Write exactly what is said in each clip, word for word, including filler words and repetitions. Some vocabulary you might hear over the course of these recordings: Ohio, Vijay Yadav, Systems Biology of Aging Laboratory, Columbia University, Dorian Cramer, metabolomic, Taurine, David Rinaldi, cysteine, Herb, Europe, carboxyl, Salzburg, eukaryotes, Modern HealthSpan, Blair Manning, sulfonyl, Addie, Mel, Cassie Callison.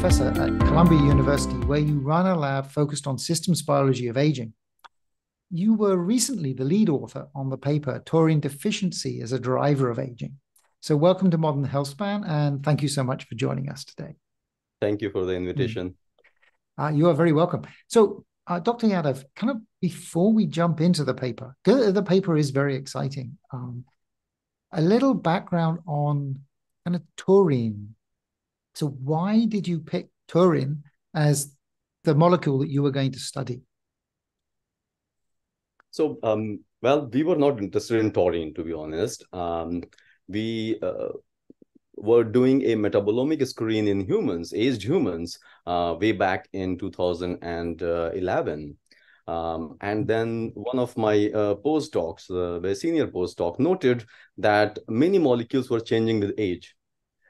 professor at Columbia University, where you run a lab focused on systems biology of aging. You were recently the lead author on the paper, Taurine Deficiency as a Driver of Aging. So welcome to Modern HealthSpan, and thank you so much for joining us today. Thank you for the invitation. Uh, you are very welcome. So, uh, Doctor Yadav, kind of before we jump into the paper, the paper is very exciting. Um, a little background on kind of taurine. So why did you pick taurine as the molecule that you were going to study? So, um, well, we were not interested in taurine, to be honest. Um, we uh, were doing a metabolomic screen in humans, aged humans, uh, way back in two thousand eleven. Um, and then one of my uh, postdocs, uh, my senior postdoc, noted that many molecules were changing with age.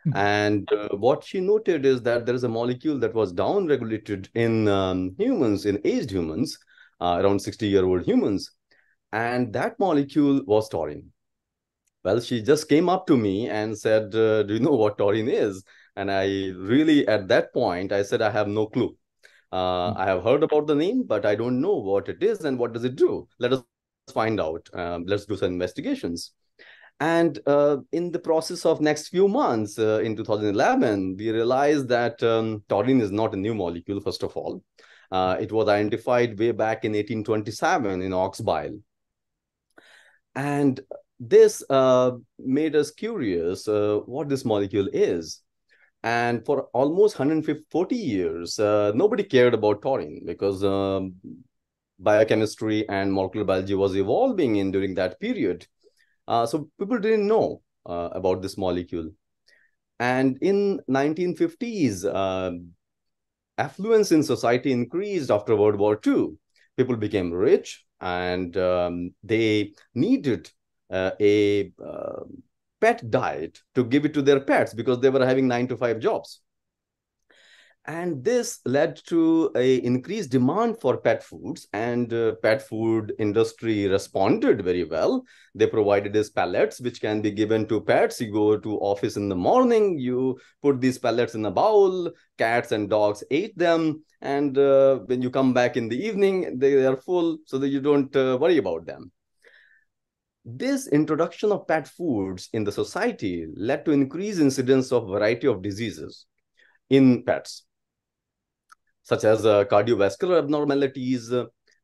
Mm-hmm. And uh, what she noted is that there is a molecule that was downregulated in um, humans, in aged humans, uh, around sixty-year-old humans. And that molecule was taurine. Well, she just came up to me and said, uh, do you know what taurine is? And I really, at that point, I said, I have no clue. Uh, I have heard about the name, but I don't know what it is and what does it do. Let us find out. Um, let's do some investigations. And uh, in the process of next few months, uh, in two thousand eleven, we realized that um, taurine is not a new molecule, first of all. Uh, it was identified way back in eighteen twenty-seven in ox bile. And this uh, made us curious uh, what this molecule is. And for almost one hundred forty years, uh, nobody cared about taurine because um, biochemistry and molecular biology was evolving in during that period. Uh, so people didn't know uh, about this molecule. And in nineteen fifties, uh, affluence in society increased after World War Two. People became rich and um, they needed uh, a... Uh, pet diet to give it to their pets because they were having nine to five jobs. And this led to an increased demand for pet foods, and uh, pet food industry responded very well. They provided these pellets, which can be given to pets. You go to office in the morning, you put these pellets in a bowl, cats and dogs ate them. And uh, when you come back in the evening, they are full so that you don't uh, worry about them. This introduction of pet foods in the society led to increased incidence of variety of diseases in pets, such as uh, cardiovascular abnormalities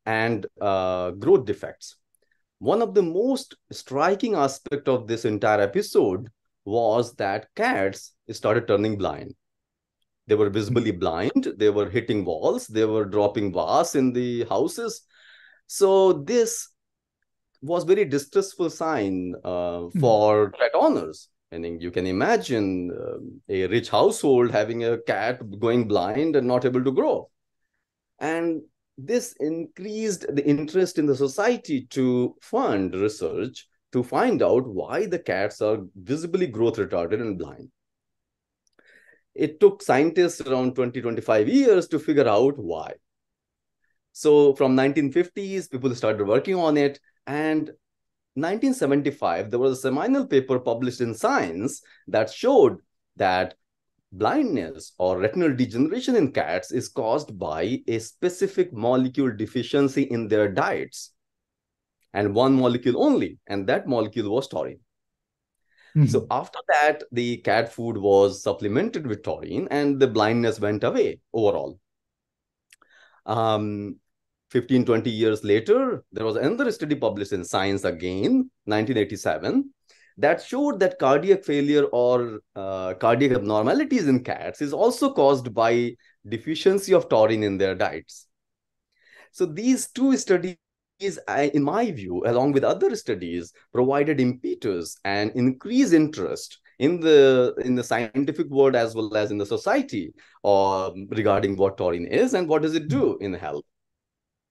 and uh, growth defects. One of the most striking aspects of this entire episode was that cats started turning blind. They were visibly blind, they were hitting walls, they were dropping vases in the houses. So this was very distressful sign uh, for pet owners. I think you can imagine uh, a rich household having a cat going blind and not able to grow. And this increased the interest in the society to fund research to find out why the cats are visibly growth retarded and blind. It took scientists around twenty to twenty-five years to figure out why. So from nineteen fifties, people started working on it. And nineteen seventy-five, there was a seminal paper published in Science that showed that blindness or retinal degeneration in cats is caused by a specific molecule deficiency in their diets, and one molecule only, and that molecule was taurine. Mm-hmm. So after that, the cat food was supplemented with taurine and the blindness went away overall. Um, fifteen, twenty years later, there was another study published in Science again, nineteen eighty-seven, that showed that cardiac failure or uh, cardiac abnormalities in cats is also caused by deficiency of taurine in their diets. So these two studies, in my view, along with other studies, provided impetus and increased interest in the, in the scientific world as well as in the society uh, regarding what taurine is and what does it do in health.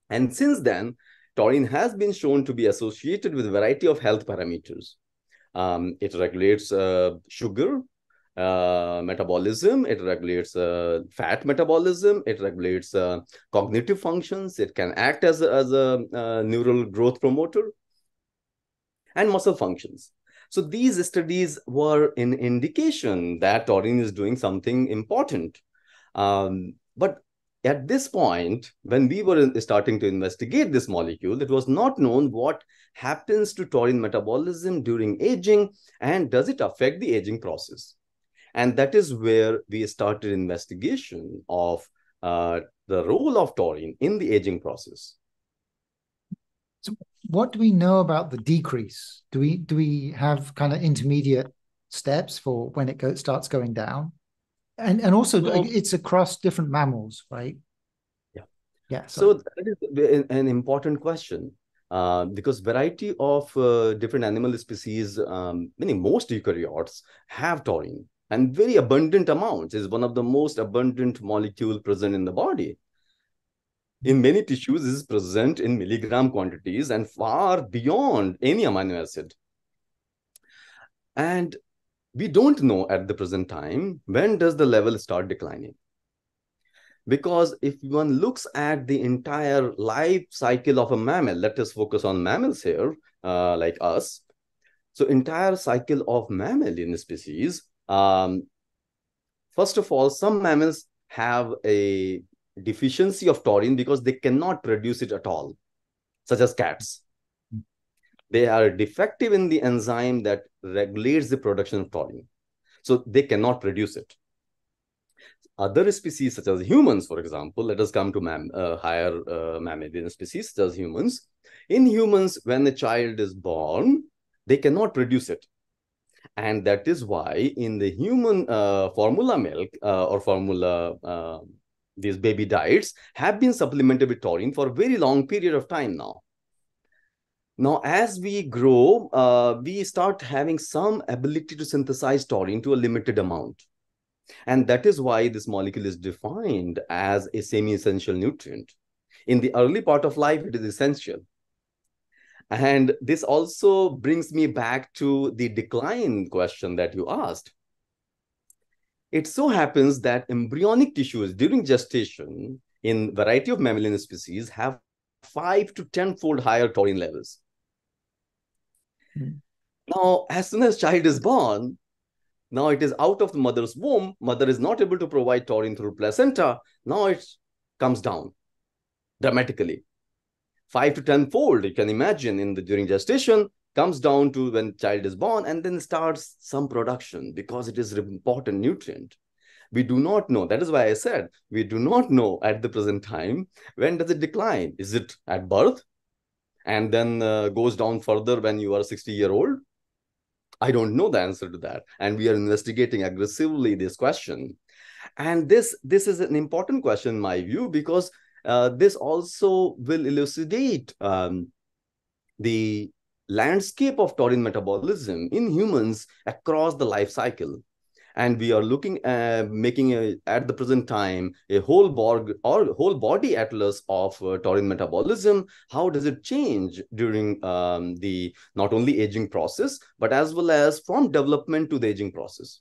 And since then, taurine has been shown to be associated with a variety of health parameters. Um, it regulates uh, sugar uh, metabolism, it regulates uh, fat metabolism, it regulates uh, cognitive functions, it can act as a, as a uh, neural growth promoter, and muscle functions. So these studies were an indication that taurine is doing something important. Um, but at this point, when we were starting to investigate this molecule, it was not known what happens to taurine metabolism during aging and does it affect the aging process. And that is where we started investigation of uh, the role of taurine in the aging process. So what do we know about the decrease? Do we, do we have kind of intermediate steps for when it go, starts going down? And, and also, so, it's across different mammals, right? Yeah. Yeah. So, so that is an important question uh, because variety of uh, different animal species, um, meaning most eukaryotes have taurine. And very abundant amounts is one of the most abundant molecule present in the body. In many tissues, it is present in milligram quantities and far beyond any amino acid. And we don't know at the present time, when does the level start declining? Because if one looks at the entire life cycle of a mammal, let us focus on mammals here, uh, like us. So entire cycle of mammalian species, Um, first of all, some mammals have a deficiency of taurine because they cannot produce it at all, such as cats. They are defective in the enzyme that regulates the production of taurine, so they cannot produce it. Other species, such as humans, for example, let us come to mam uh, higher uh, mammalian species, such as humans. In humans, when a child is born, they cannot produce it. And that is why in the human uh, formula milk uh, or formula, uh, these baby diets have been supplemented with taurine for a very long period of time now. Now, as we grow, uh, we start having some ability to synthesize taurine to a limited amount. And that is why this molecule is defined as a semi-essential nutrient. In the early part of life, it is essential. And this also brings me back to the decline question that you asked. It so happens that embryonic tissues during gestation in variety of mammalian species have five to ten fold higher taurine levels. Hmm. Now, as soon as child is born, now it is out of the mother's womb. Mother is not able to provide taurine through placenta. Now it comes down dramatically. five to ten fold, you can imagine, in the during gestation, comes down to when child is born and then starts some production because it is an important nutrient. We do not know. That is why I said we do not know at the present time when does it decline. Is it at birth and then uh, goes down further when you are sixty year old? I don't know the answer to that. And we are investigating aggressively this question. And this, this is an important question in my view because Uh, this also will elucidate um, the landscape of taurine metabolism in humans across the life cycle. And we are looking at making, a, at the present time, a whole, borg, or whole body atlas of uh, taurine metabolism. How does it change during um, the not only aging process, but as well as from development to the aging process?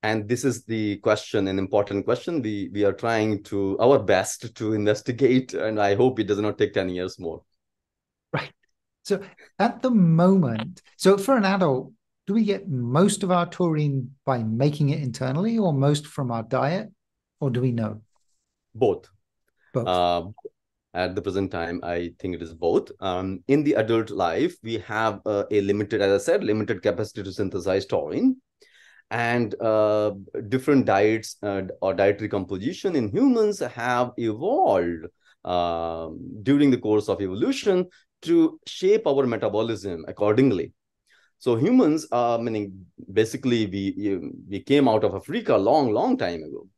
And this is the question, an important question. We, we are trying to our best to investigate, and I hope it does not take ten years more. Right. So at the moment, so for an adult, do we get most of our taurine by making it internally or most from our diet? Or do we know? Both. Both. Uh, at the present time, I think it is both. Um, in the adult life, we have uh, a limited, as I said, limited capacity to synthesize taurine. And uh, different diets uh, or dietary composition in humans have evolved uh, during the course of evolution to shape our metabolism accordingly. So humans, uh, meaning basically we, we came out of Africa a long, long time ago.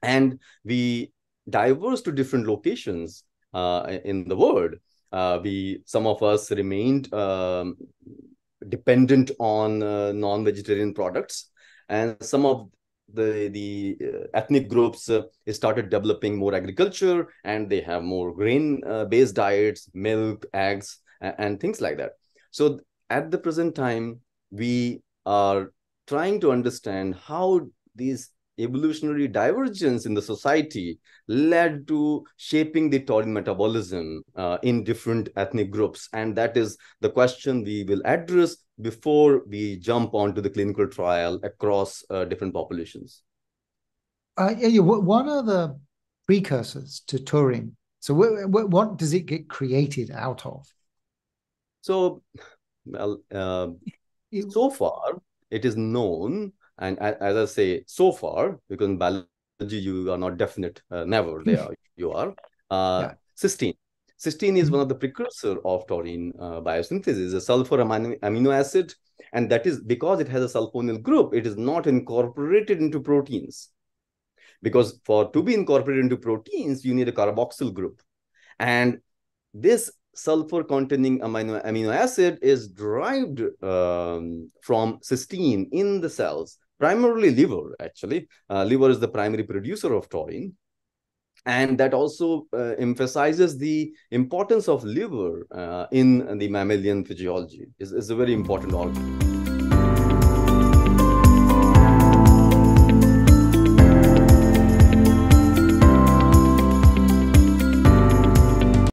And we diverged to different locations uh, in the world. Uh, we, some of us remained um, dependent on uh, non-vegetarian products, and some of the the ethnic groups uh, started developing more agriculture, and they have more grain uh, based diets, milk, eggs, and, and things like that. So at the present time, we are trying to understand how these evolutionary divergence in the society led to shaping the taurine metabolism uh, in different ethnic groups. And that is the question we will address before we jump onto the clinical trial across uh, different populations. Uh, yeah, what are the precursors to taurine? So what, what, what does it get created out of? So, well, uh, so far, it is known, and as I say, so far, because in biology, you are not definite, uh, never there you are, uh, yeah. cysteine. Cysteine is one of the precursor of taurine uh, biosynthesis, a sulfur amino acid, and that is because it has a sulfonyl group, it is not incorporated into proteins. Because for to be incorporated into proteins, you need a carboxyl group. And this sulfur-containing amino, amino acid is derived um, from cysteine in the cells, primarily liver, actually. Uh, liver is the primary producer of taurine. And that also uh, emphasizes the importance of liver uh, in the mammalian physiology. It's, it's a very important organ.